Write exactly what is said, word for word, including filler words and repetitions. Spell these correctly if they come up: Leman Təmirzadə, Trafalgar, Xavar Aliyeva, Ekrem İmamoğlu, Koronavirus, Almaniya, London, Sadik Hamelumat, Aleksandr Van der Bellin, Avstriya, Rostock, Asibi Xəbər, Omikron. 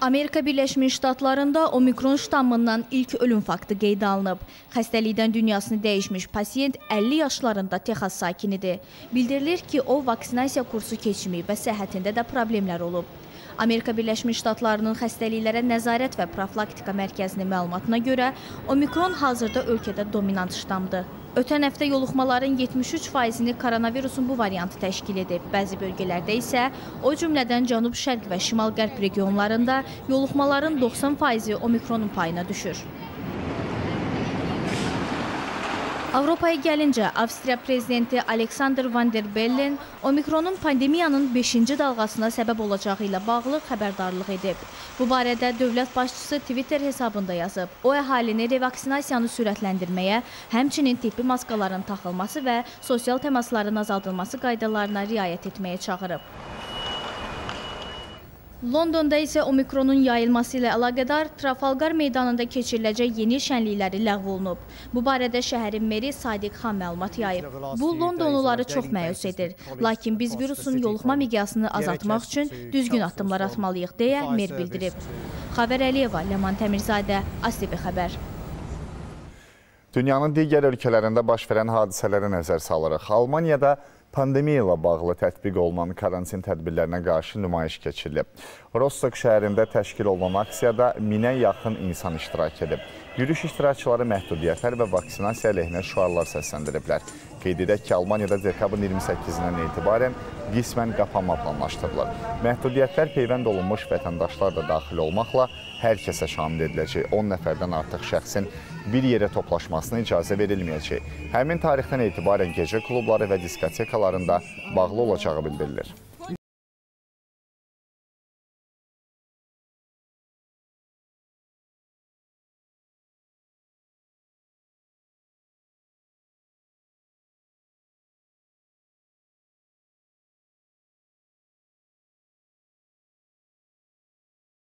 Amerika Birleşmiş Ştatlarında Omikron ştammından ilk ölüm faktı qeydə alınıb. Xəstəlikdən dünyasını dəyişmiş pasiyent əlli yaşlarında Texas sakinidir. Bildirilir ki, o vaksinasiya kursu keçməyib və səhhətində də problemlər olub. Amerika Birleşmiş Ştatlarının xəstəliklərə nəzarət və profilaktika mərkəzinin məlumatına görə Omikron hazırda ölkədə dominant ştamdır. Ötən həftə yoluxmaların yetmiş üç faizini koronavirusun bu variantı təşkil edib. Bəzi bölgələrdə isə, o cümlədən Cənub-Şərq və Şimal-Qərb regionlarında yoluxmaların doxsan faizi Omikronun payına düşür. Avropaya gəlincə, Avstriya prezidenti Aleksandr Van der Bellin Omikronun pandemiyanın beşinci dalğasına səbəb olacağı ilə bağlı xəbərdarlıq edib. Bu barədə dövlət başçısı Twitter hesabında yazıb. O, əhalini revaksinasiyanı sürətləndirməyə, həmçinin tibbi maskaların taxılması və sosial təmasların azaldılması qaydalarına riayət etməyə çağırıb. Londonda isə Omikronun yayılması ilə əlaqədar Trafalgar meydanında keçiriləcək yeni şənlikləri ləğv olunub. Bu barədə şəhərin meri Sadik Hamelumat yayıb. Bu, Londonluları çox məyus edir. Lakin biz virusun yoluxma miqyasını azaltmaq üçün düzgün addımlar atmalıyıq, deyə mer bildirib. Xavar Aliyeva, Leman Təmirzadə, Asibi Xəbər. Dünyanın digər ölkələrində baş verən hadisələrə nəzər salırıq. Almaniyada pandemiya ilə bağlı tətbiq olunan karantin tədbirlərinə qarşı nümayiş keçirilib. Rostock şəhərində təşkil olunan aksiyada minə yaxın insan iştirak edib. Yürüyüş iştirakçıları məhdudiyyətlər və vaksinasiya əleyhinə şüarlar səsləndiriblər. Qeyd edək ki, Almaniyada dekabrın iyirmi səkkizindən etibarən qismən qapanma planlaşdırılır. Məhdudiyyətlər peyvənd olunmuş vətəndaşlar da daxil olmaqla hər kəsə şamil ediləcək. on nəfərdən artıq şəxsin bir yerə toplaşmasına icazə verilməyəcək. Həmin tarixdən etibarən gecə klubları və diskotekalarında bağlı olacağı bildirilir.